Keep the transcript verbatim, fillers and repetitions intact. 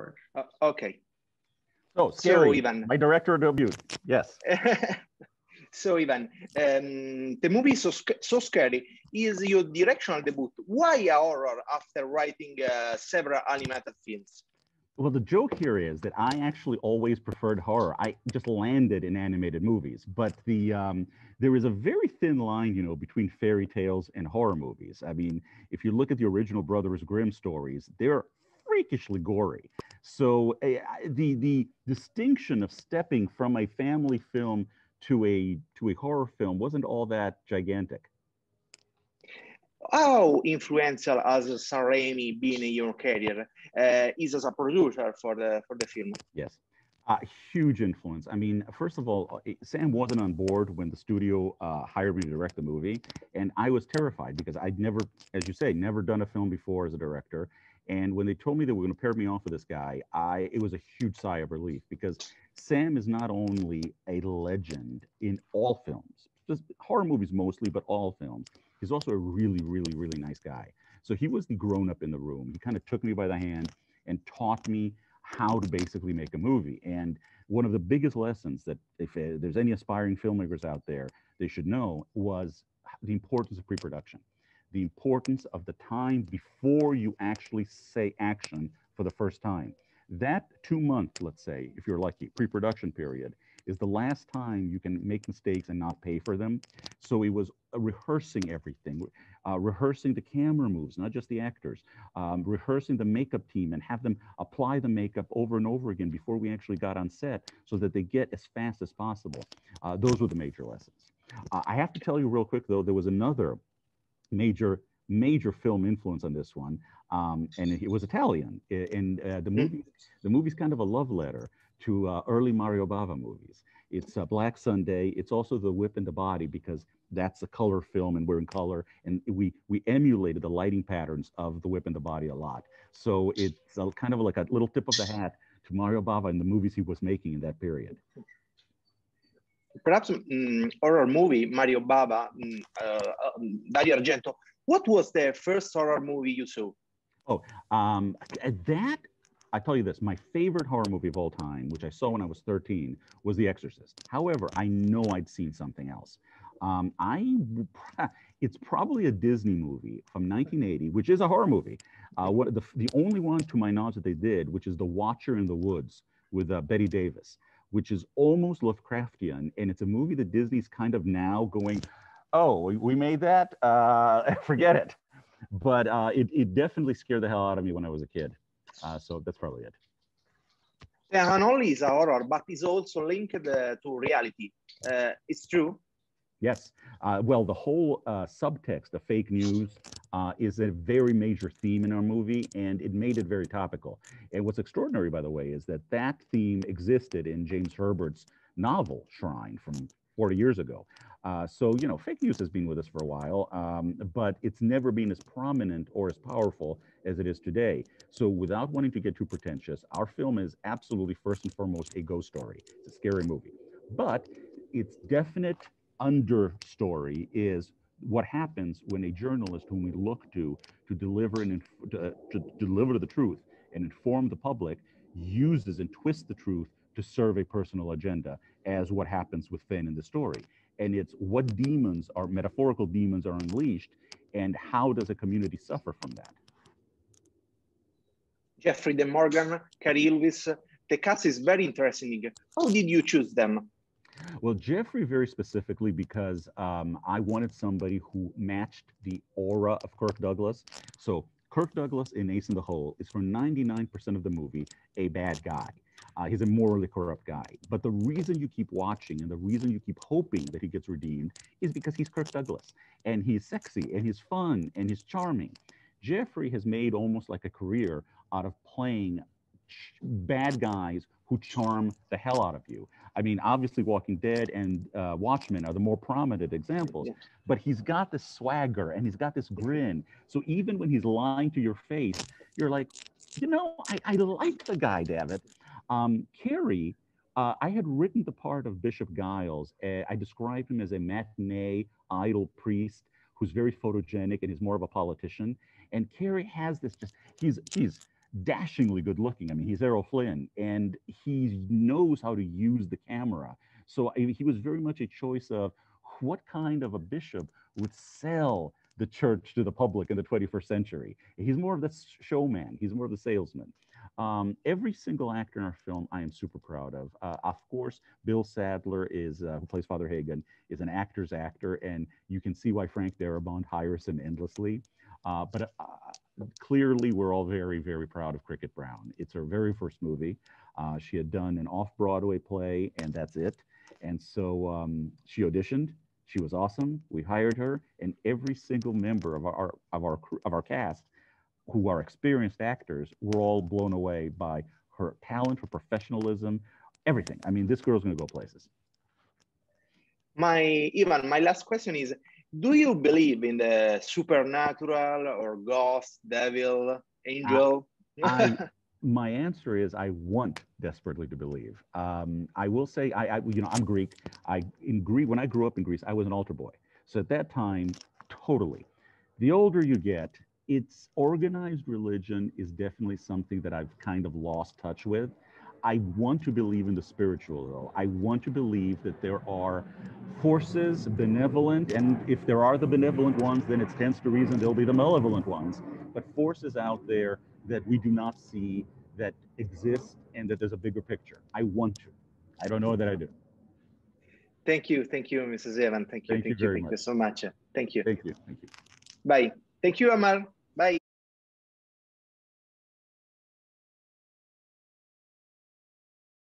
Or uh, okay. Oh, scary. So, Ivan, my director debut. Yes. So, Ivan, um, the movie so so scary is your directional debut. Why a horror after writing uh, several animated films? Well, the joke here is that I actually always preferred horror. I just landed in animated movies, but the um, there is a very thin line, you know, between fairy tales and horror movies. I mean, if you look at the original Brothers Grimm stories, they're freakishly gory. So uh, the the distinction of stepping from a family film to a to a horror film wasn't all that gigantic. How influential has Sam Raimi been in your career? Uh, is as a producer for the for the film? Yes, uh, huge influence. I mean, first of all, Sam wasn't on board when the studio uh, hired me to direct the movie, and I was terrified because I'd never, as you say, never done a film before as a director. And when they told me they were going to pair me off with this guy, I it was a huge sigh of relief because Sam is not only a legend in all films, just horror movies mostly, but all films. He's also a really, really, really nice guy. So he was the grown-up in the room. He kind of took me by the hand and taught me how to basically make a movie. And one of the biggest lessons that if there's any aspiring filmmakers out there, they should know was the importance of pre-production, the importance of the time before you actually say action for the first time. That two months, let's say, if you're lucky, pre-production period, is the last time you can make mistakes and not pay for them. So it was rehearsing everything, uh, rehearsing the camera moves, not just the actors, um, rehearsing the makeup team and have them apply the makeup over and over again before we actually got on set so that they get as fast as possible. Uh, those were the major lessons. Uh, I have to tell you real quick though, there was another major, major film influence on this one. Um, and it was Italian. And uh, the movie, the movie's kind of a love letter to uh, early Mario Bava movies. It's uh, Black Sunday. It's also The Whip and the Body because that's a color film and we're in color. And we we emulated the lighting patterns of The Whip and the Body a lot. So it's a, kind of like a little tip of the hat to Mario Bava and the movies he was making in that period. Perhaps um, horror movie, Mario Bava, um, uh, um, Dario Argento. What was the first horror movie you saw? Oh, um, that... I tell you this, my favorite horror movie of all time, which I saw when I was thirteen, was The Exorcist. However, I know I'd seen something else. Um, I, it's probably a Disney movie from nineteen eighty, which is a horror movie. Uh, what, the, the only one to my knowledge that they did, which is The Watcher in the Woods with uh, Bette Davis, which is almost Lovecraftian. And it's a movie that Disney's kind of now going, oh, we made that? Uh, forget it. But uh, it, it definitely scared the hell out of me when I was a kid. Uh, so that's probably it. Yeah, not only is a horror, but it's also linked uh, to reality. Uh, it's true. Yes. Uh, well, the whole uh, subtext of fake news uh, is a very major theme in our movie, and it made it very topical. And what's extraordinary, by the way, is that that theme existed in James Herbert's novel, Shrine, from forty years ago. Uh, so, you know, fake news has been with us for a while, um, but it's never been as prominent or as powerful as it is today. So without wanting to get too pretentious, our film is absolutely first and foremost a ghost story. It's a scary movie, but its definite understory is what happens when a journalist whom we look to to deliver, and inf to, uh, to deliver the truth and inform the public uses and twists the truth to serve a personal agenda, as what happens with Finn in the story. And it's what demons are, metaphorical demons are unleashed, and how does a community suffer from that? Jeffrey De Morgan, Cary Elwes, the cast is very interesting. How did you choose them? Well, Jeffrey very specifically because um, I wanted somebody who matched the aura of Kirk Douglas. So Kirk Douglas in Ace in the Hole is for ninety-nine percent of the movie a bad guy. Uh, he's a morally corrupt guy. But the reason you keep watching and the reason you keep hoping that he gets redeemed is because he's Kirk Douglas. And he's sexy and he's fun and he's charming. Jeffrey has made almost like a career out of playing bad guys who charm the hell out of you. I mean, obviously Walking Dead and uh, Watchmen are the more prominent examples, but he's got this swagger and he's got this grin. So even when he's lying to your face, you're like, you know, I, I like the guy, dammit. Um, Cary, uh, I had written the part of Bishop Giles. Uh, I described him as a matinee idol priest who's very photogenic and is more of a politician. And Cary has this just, he's, he's dashingly good looking. I mean, he's Errol Flynn, and he knows how to use the camera. So I mean, he was very much a choice of what kind of a bishop would sell the church to the public in the twenty-first century. He's more of the showman. He's more of the salesman. Um, every single actor in our film, I am super proud of. Uh, of course, Bill Sadler, is, uh, who plays Father Hagen, is an actor's actor, and you can see why Frank Darabont hires him endlessly. Uh, but uh, clearly, we're all very, very proud of Cricket Brown. It's her very first movie. Uh, she had done an off-Broadway play, and that's it. And so um, she auditioned. She was awesome. We hired her, and every single member of our of our of our cast, who are experienced actors, were all blown away by her talent, her professionalism, everything. I mean, this girl's going to go places. My Ivan, my last question is: do you believe in the supernatural or ghost, devil, angel? I, I, my answer is I want desperately to believe. Um, I will say, I, I, you know, I'm Greek. I in Greece, when I grew up in Greece, I was an altar boy. So at that time, totally. The older you get, it's organized religion is definitely something that I've kind of lost touch with. I want to believe in the spiritual, though. I want to believe that there are forces, benevolent, and if there are the benevolent ones, then it stands to reason there'll be the malevolent ones. But forces out there that we do not see, that exist, and that there's a bigger picture. I want to. I don't know that I do. Thank you. Thank you, Missus Evan. Thank you. Thank, thank you, you very thank much. you so much. Thank you. Thank you. Thank you. Bye. Thank you, Amar.